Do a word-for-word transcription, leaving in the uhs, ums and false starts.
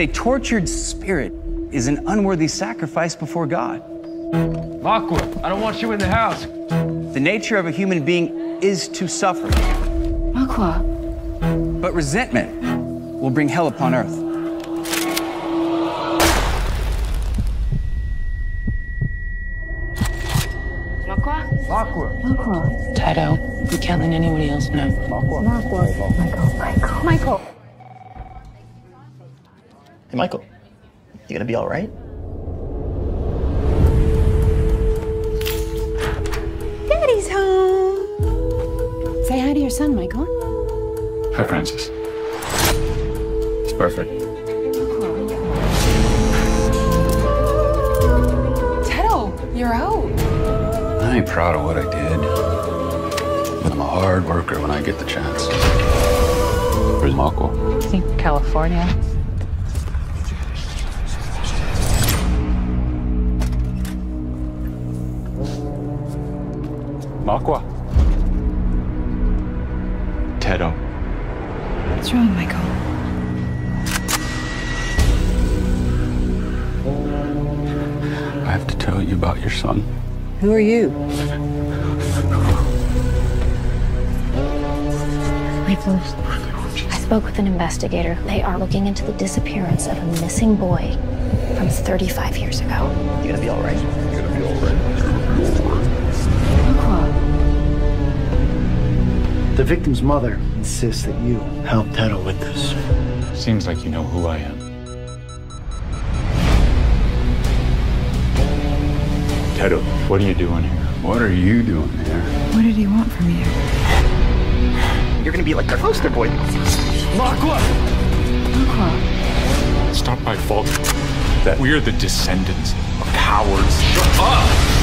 a tortured spirit is an unworthy sacrifice before God. Makwa, I don't want you in the house. The nature of a human being is to suffer. Makwa. But resentment will bring hell upon earth. Makwa. Makwa. Taito, you can't let anybody else know. Makwa. Makwa. Michael. Michael. Michael. Hey, Michael. You gonna be all right? Daddy's home. Say hi to your son, Michael. Hi, Francis. It's perfect. Taito, you're out. I ain't proud of what I did, but I'm a hard worker when I get the chance. Where's Michael? I think California. Makwa. Taito. What's wrong, Michael? I have to tell you about your son. Who are you? Michael, I spoke with an investigator. They are looking into the disappearance of a missing boy from thirty-five years ago. You're gonna be all right. You're gonna be all right. You're gonna be all right. The victim's mother insists that you help Taito with this. Seems like you know who I am. Taito, what are you doing here? What are you doing here? What did he want from you? You're gonna be like their poster boy. Makwa! Makwa. It's not my fault that we're the descendants of cowards. Shut up!